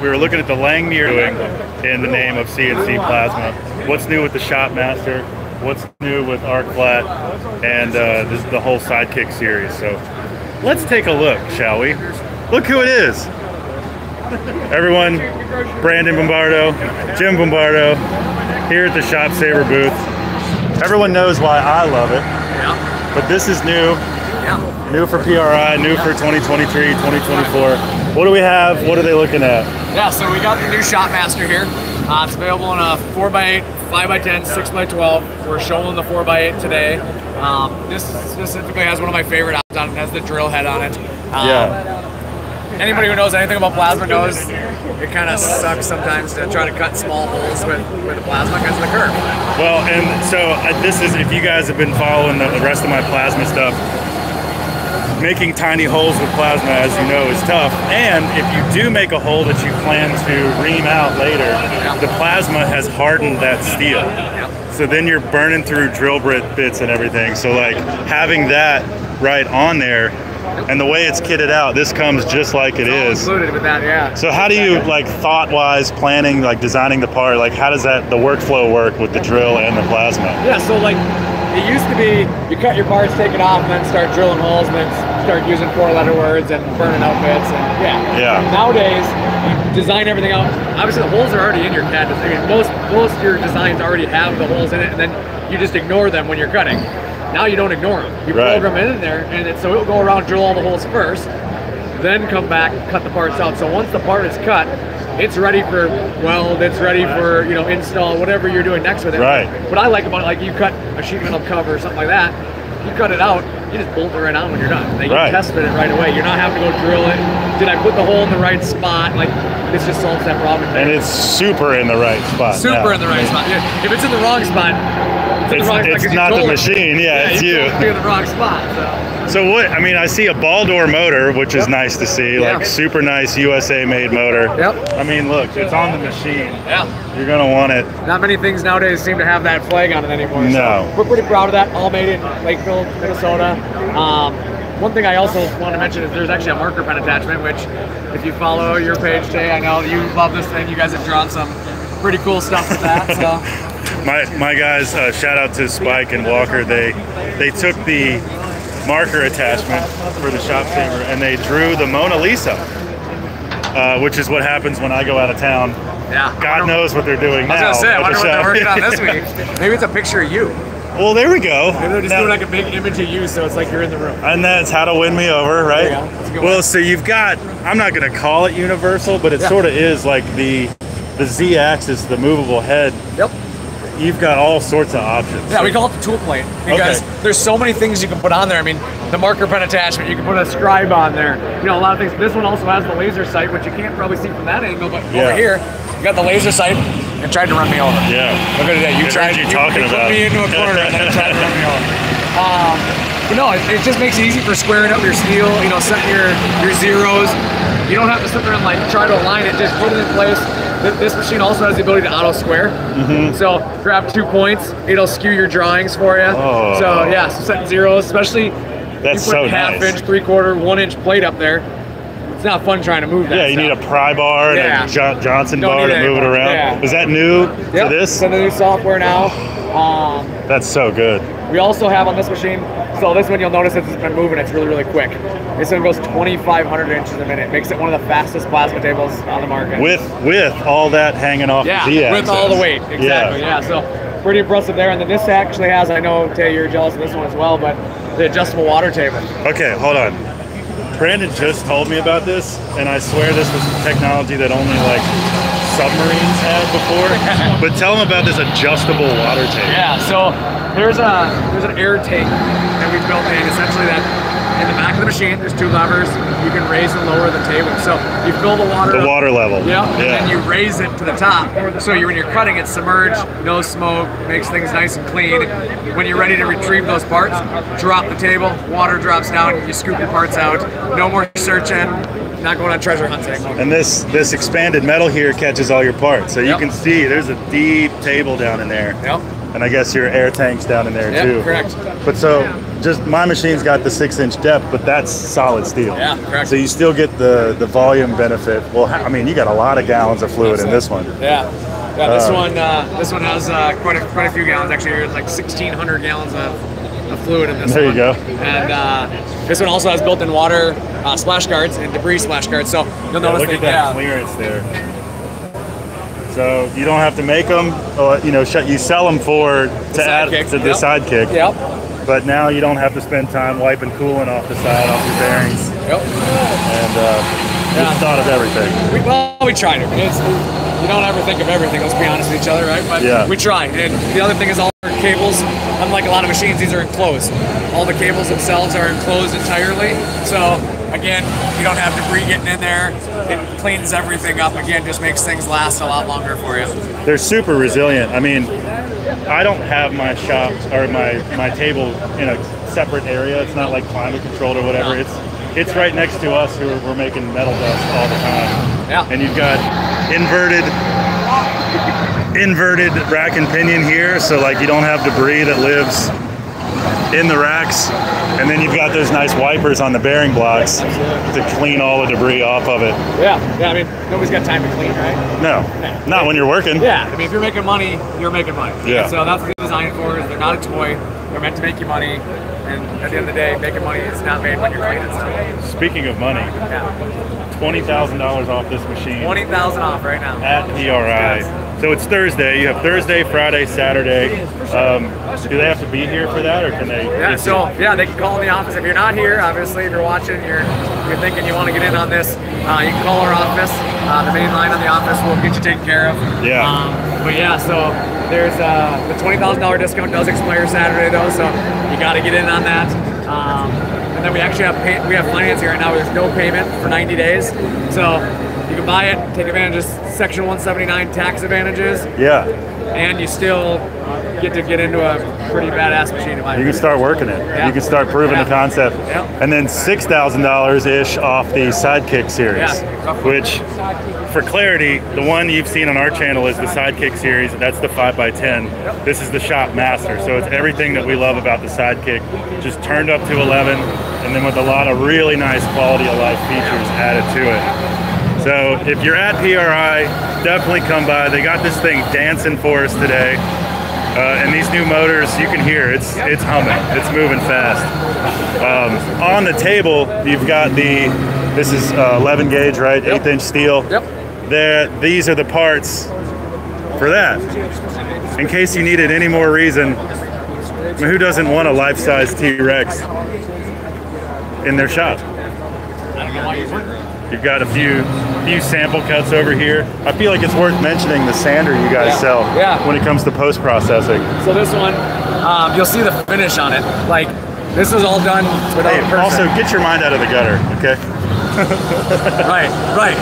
We were looking at the Langmuir doing in the name of CNC plasma. What's new with the Shop Master? What's new with Arc Flat? And this is the whole Sidekick series. So let's take a look, shall we? Look who it is. Everyone, Brandon Bombardo, Jim Bombardo, here at the ShopSabre booth. Everyone knows why I love it, but this is new. New for PRI, new for 2023, 2024. What do we have? What are they looking at? Yeah, so we got the new Shop Master here. It's available in a 4x8, 5x10, 6x12. We're showing the 4x8 today. This specifically has one of my favorite odds on it. It has the drill head on it. Yeah. Anybody who knows anything about plasma knows it kind of sucks sometimes to try to cut small holes with the plasma because of the curve. Well, and so this is, if you guys have been following the rest of my plasma stuff, making tiny holes with plasma, as you know, is tough. And if you do make a hole that you plan to ream out later, the plasma has hardened that steel. So then you're burning through drill bits and everything. So like having that right on there, and the way it's kitted out, this comes just like it is. Included with that, yeah. So how do you, like, thought-wise, planning, like designing the part, like how does that, the workflow work with the drill and the plasma? Yeah, so like, it used to be you cut your parts, take it off, and then start drilling holes, and then start using four-letter words and burning outfits. And yeah. Nowadays, you design everything out. Obviously, the holes are already in your CAD. I mean, most of your designs already have the holes in it, and then you just ignore them when you're cutting. Now you don't ignore them. You program it in there, and so it'll go around, drill all the holes first, then come back, cut the parts out. So once the part is cut, it's ready for weld, it's ready for, you know, install, whatever you're doing next with it. Right. What I like about it, like you cut a sheet metal cover or something like that, you cut it out, you just bolt it right on when you're done. Like, you tested it right away. You're not having to go drill it. Did I put the hole in the right spot? Like, this just solves that problem. And it's super in the right spot. Super in the right spot. Yeah. If it's in the wrong spot, it's not the machine. Yeah, it's you. You're in the wrong spot. So what, I mean, I see a Baldor motor, which is nice to see, like super nice USA made motor. Yep. I mean, look, it's on the machine. Yeah. You're gonna want it. Not many things nowadays seem to have that flag on it anymore. No. So we're pretty proud of that, all made in Lakeville, Minnesota. One thing I also want to mention is there's actually a marker pen attachment, which if you follow your page today, I know you love this thing. You guys have drawn some pretty cool stuff with that, so. My guys, shout out to Spike and Walker. They took the marker attachment for the ShopSabre and they drew the Mona Lisa, which is what happens when I go out of town. Yeah. God knows what they're doing now. I was gonna say, I wonder what they're working on this week. Maybe it's a picture of you. Well, there we go. Maybe they're just doing like a big image of you, so it's like you're in the room. And that's how to win me over, right? Yeah, well, so you've got, I'm not gonna call it universal, but it sort of is like the Z-axis, the movable head. Yep. You've got all sorts of options. Yeah, we call it the tool plate because there's so many things you can put on there. I mean, the marker pen attachment, you can put a scribe on there. You know, a lot of things. This one also has the laser sight, which you can't probably see from that angle, but over here, you got the laser sight and tried to run me over. Yeah. Look at that. You tried you talking about. Put me into a corner and then tried to run me over. But no, it just makes it easy for squaring up your steel, you know, setting your zeros. You don't have to sit there and like try to align it, just put it in place. This machine also has the ability to auto square. So grab 2 points, it'll skew your drawings for you. So yeah, set zeros, especially that's you put so half nice. Inch, 3/4, 1 inch plate up there. It's not fun trying to move that. Yeah, you need a pry bar and a Johnson bar to move it around. Is that new to this? It's a new software now. That's so good. We also have on this machine, so this one you'll notice it's been moving, it's really, really quick. This one goes 2,500 inches a minute. Makes it one of the fastest plasma tables on the market. With all that hanging off the Z-axis. With all the weight, exactly, so pretty impressive there. And then this actually has, I know, Tay, you're jealous of this one as well, but the adjustable water table. Okay, hold on. Brandon just told me about this, and I swear this was technology that only like submarines had before, but tell them about this adjustable water tank. Yeah, so there's an air tank that we built in, essentially that in the back of the machine, there's two levers, you can raise and lower the table. So you fill the water level. Yep, and then you raise it to the top. So when you're cutting, it's submerged, no smoke, makes things nice and clean. When you're ready to retrieve those parts, drop the table, water drops down, you scoop your parts out, no more searching. Not going on treasure hunting. And this expanded metal here catches all your parts. So you can see there's a deep table down in there. And I guess your air tank's down in there too. Correct. But so just my machine's got the 6-inch depth, but that's solid steel. Yeah, correct. So you still get the volume benefit. Well, I mean, you got a lot of gallons of fluid in this one. Yeah, yeah. This one has quite a few gallons actually. There's like 1,600 gallons of fluid in this one. There you go. And this one also has built-in water splash guards and debris splash guards. So you'll notice look at that clearance there. So you don't have to make them, you know. You sell them to the Sidekick. Yep. But now you don't have to spend time wiping coolant off the side, off your bearings. Yep. And just thought of everything. Well, we tried it. You don't ever think of everything. Let's be honest with each other, right? But yeah, we tried. And the other thing is all our cables. Unlike a lot of machines, these are enclosed. All the cables themselves are enclosed entirely. So again, you don't have debris getting in there. It cleans everything up. Again, just makes things last a lot longer for you. They're super resilient. I mean, I don't have my shop or my table in a separate area. It's not like climate controlled or whatever. No. It's right next to us who we're making metal dust all the time. Yeah. And you've got inverted rack and pinion here, so like you don't have debris that lives in the racks, and then you've got those nice wipers on the bearing blocks to clean all the debris off of it. Yeah, yeah. I mean, nobody's got time to clean, right? No, yeah. Not when you're working. Yeah, I mean, if you're making money, you're making money. Yeah. And so that's what they're designed for. They're not a toy. They're meant to make you money. And at the end of the day, making money is not made when you're cleaning stuff. Speaking of money, yeah. $20,000 off this machine. 20,000 off right now at ERI. Yes. So it's Thursday. You have Thursday, Friday, Saturday. Do they have to be here for that, or can they? Yeah. So yeah, they can call in the office if you're not here. Obviously, if you're watching, you're thinking you want to get in on this, you can call our office. The main line of the office will get you taken care of. Yeah. But yeah, so there's the $20,000 discount does expire Saturday though, so you got to get in on that. And then we actually have financing right now. There's no payment for 90 days. So you can buy it, take advantage of Section 179 tax advantages. Yeah. And you still get to get into a pretty badass machine. You can start working it. Yeah. You can start proving the concept. Yeah. And then $6,000-ish off the Sidekick series, which, for clarity, the one you've seen on our channel is the Sidekick series. That's the 5x10. Yep. This is the Shop Master. So it's everything that we love about the Sidekick, just turned up to 11, and then with a lot of really nice quality of life features added to it. So if you're at PRI, definitely come by. They got this thing dancing for us today. And these new motors, you can hear, it's humming. It's moving fast. On the table, you've got this is 11 gauge, right? Yep. 8-inch steel. Yep. These are the parts for that. In case you needed any more reason, I mean, who doesn't want a life-size T-Rex in their shop? I don't know why you work. You've got a few sample cuts over here. I feel like it's worth mentioning the sander you guys sell when it comes to post-processing. So this one, you'll see the finish on it. Like, this is all done without a person. Also, get your mind out of the gutter, okay? Right, right.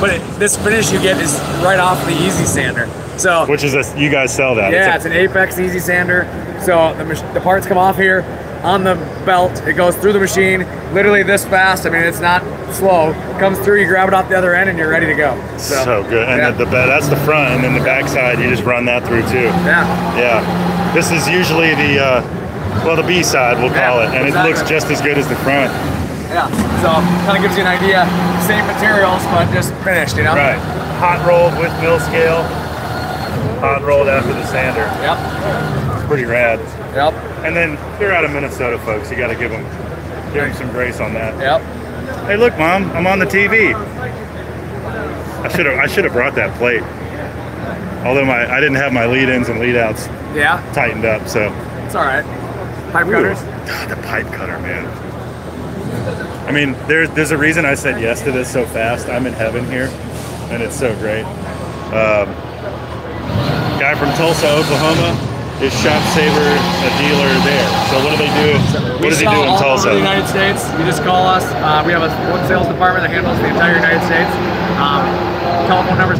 But this finish you get is right off the Easy Sander. So which is, you guys sell that. Yeah, it's an Apex Easy Sander. So the parts come off here. On the belt, it goes through the machine literally this fast. I mean, it's not slow. It comes through, you grab it off the other end, and you're ready to go. So good. And that's the front, and then the back side, you just run that through too. Yeah. Yeah. This is usually the B side, we'll call it, and it looks just as good as the front. Yeah. So kind of gives you an idea. Same materials, but just finished, you know? Right. Hot rolled with mill scale. Hot rolled after the sander. Yep. It's pretty rad. Yep. And then they're out of Minnesota, folks. You got to give them some grace on that. Yep. Hey, look, Mom, I'm on the TV. I should have brought that plate. Although I didn't have my lead-ins and lead-outs tightened up, so it's all right. Pipe cutters. God, the pipe cutter, man. I mean, there's a reason I said yes to this so fast. I'm in heaven here, and it's so great. Guy from Tulsa, Oklahoma. Is ShopSabre a dealer there? So what do they do? What does he do in Tulsa? We sell all over the United States. You just call us. We have a sales department that handles the entire United States. Telephone number is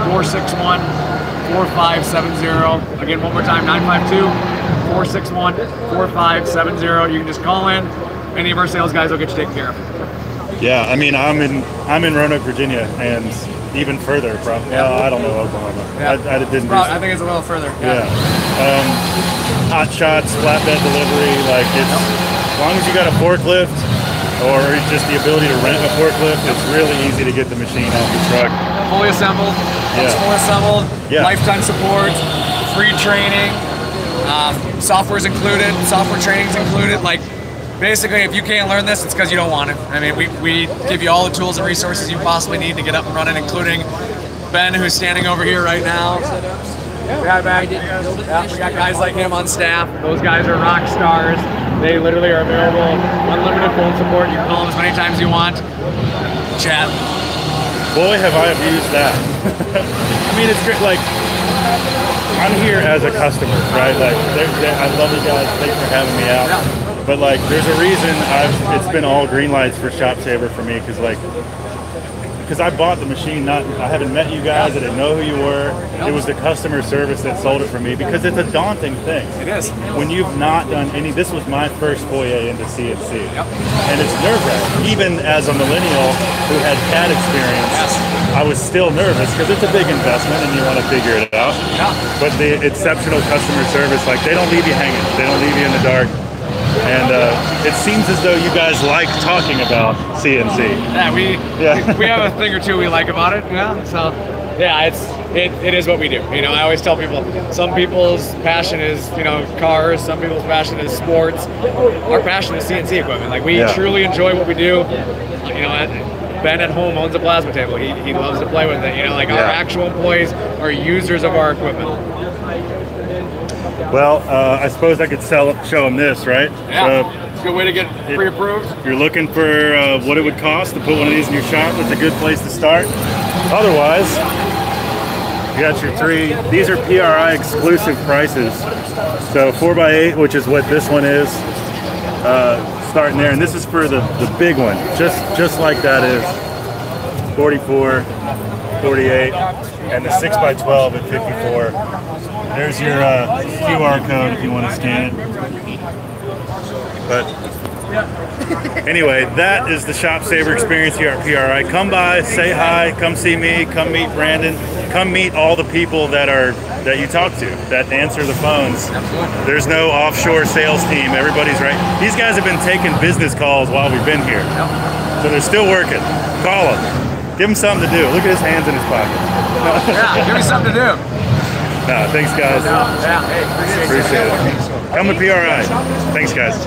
952-461-4570. Again, one more time, 952-461-4570. You can just call in. Any of our sales guys will get you taken care of. Yeah, I mean, I'm in Roanoke, Virginia, and even further, probably. Yeah. I don't know Oklahoma. Yeah. I didn't. Probably, I think it's a little further. Yeah. Hot shots, flatbed delivery. Like, it's, as long as you got a forklift or just the ability to rent a forklift, it's really easy to get the machine off the truck. Fully assembled. Yeah. It's fully assembled. Yeah. Lifetime support. Free training. Software's included. Software training's included. Like, basically, if you can't learn this, it's because you don't want it. I mean, we give you all the tools and resources you possibly need to get up and running, including Ben, who's standing over here right now. We got guys like him on staff. Those guys are rock stars. They literally are available. Unlimited phone support. You can call them as many times as you want. Chad. Boy, have I abused that. I mean, it's great, like, I'm here as a customer, right? Like, I love you guys. Thanks for having me out. Yeah. But like, there's a reason it's been all green lights for ShopSabre for me, because I bought the machine. I haven't met you guys. I didn't know who you were. It was the customer service that sold it for me, because it's a daunting thing. It is. When you've not done any. This was my first foray into CNC, and it's nerve-wracking. Even as a millennial who had CAD experience, I was still nervous because it's a big investment and you want to figure it out. But the exceptional customer service, like, they don't leave you hanging. They don't leave you in the dark. And it seems as though you guys like talking about CNC. Yeah, we have a thing or two we like about it. Yeah, so yeah, it is what we do. You know, I always tell people, some people's passion is, you know, cars. Some people's passion is sports. Our passion is CNC equipment. Like, we truly enjoy what we do. You know, Ben at home owns a plasma table. He loves to play with it. You know, like, our actual employees are users of our equipment. Well, I suppose I could show them this, right? Yeah, it's a good way to get pre-approved. If you're looking for what it would cost to put one of these in your shop, that's a good place to start. Otherwise, you got your three. These are PRI exclusive prices. So 4x8, which is what this one is, starting there. And this is for the big one, just like that is, 44, 48, and the 6x12 at 54. There's your QR code if you want to scan it. But anyway, that is the ShopSabre experience here at PRI. Come by, say hi, come see me, come meet Brandon, come meet all the people that you talk to, that answer the phones. There's no offshore sales team. Everybody's right. These guys have been taking business calls while we've been here, so they're still working. Call them, give them something to do. Look at his hands in his pocket. Yeah, give me something to do. No, thanks guys. Yeah, hey, appreciate it. Come with PRI. Thanks guys.